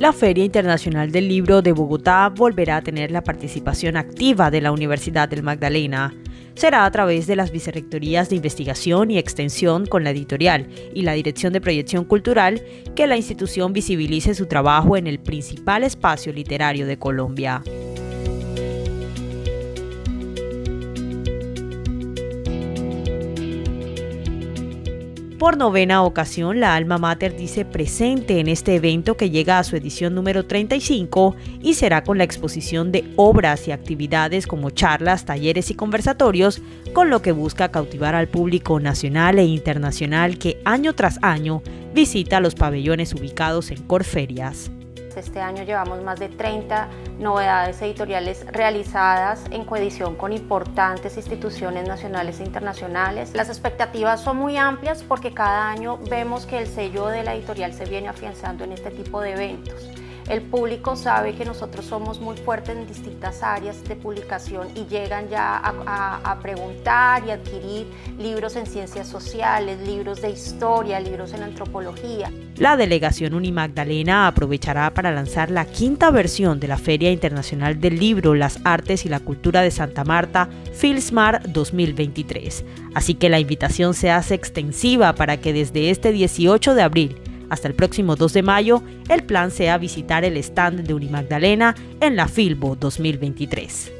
La Feria Internacional del Libro de Bogotá volverá a tener la participación activa de la Universidad del Magdalena. Será a través de las Vicerrectorías de Investigación y Extensión con la Editorial y la Dirección de Proyección Cultural que la institución visibilice su trabajo en el principal espacio literario de Colombia. Por novena ocasión, la alma mater dice presente en este evento que llega a su edición número 35 y será con la exposición de obras y actividades como charlas, talleres y conversatorios, con lo que busca cautivar al público nacional e internacional que año tras año visita los pabellones ubicados en Corferias. Este año llevamos más de 30 novedades editoriales realizadas en coedición con importantes instituciones nacionales e internacionales. Las expectativas son muy amplias porque cada año vemos que el sello de la editorial se viene afianzando en este tipo de eventos. El público sabe que nosotros somos muy fuertes en distintas áreas de publicación y llegan ya a preguntar y adquirir libros en ciencias sociales, libros de historia, libros en antropología. La Delegación Unimagdalena aprovechará para lanzar la quinta versión de la Feria Internacional del Libro, las Artes y la Cultura de Santa Marta, Filsmar 2023. Así que la invitación se hace extensiva para que desde este 18 de abril hasta el próximo 2 de mayo, el plan sea visitar el stand de Unimagdalena en la FILBO2023.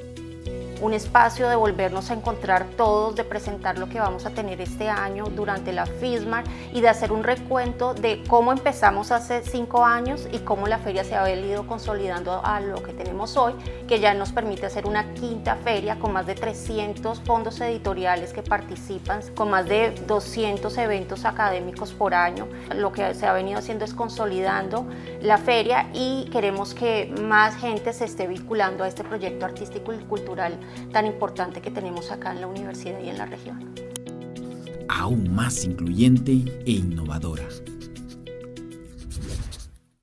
Un espacio de volvernos a encontrar todos, de presentar lo que vamos a tener este año durante la FISMAR y de hacer un recuento de cómo empezamos hace 5 años y cómo la feria se ha ido consolidando a lo que tenemos hoy, que ya nos permite hacer una quinta feria con más de 300 fondos editoriales que participan, con más de 200 eventos académicos por año. Lo que se ha venido haciendo es consolidando la feria y queremos que más gente se esté vinculando a este proyecto artístico y cultural tan importante que tenemos acá en la universidad y en la región. Aún más incluyente e innovadora.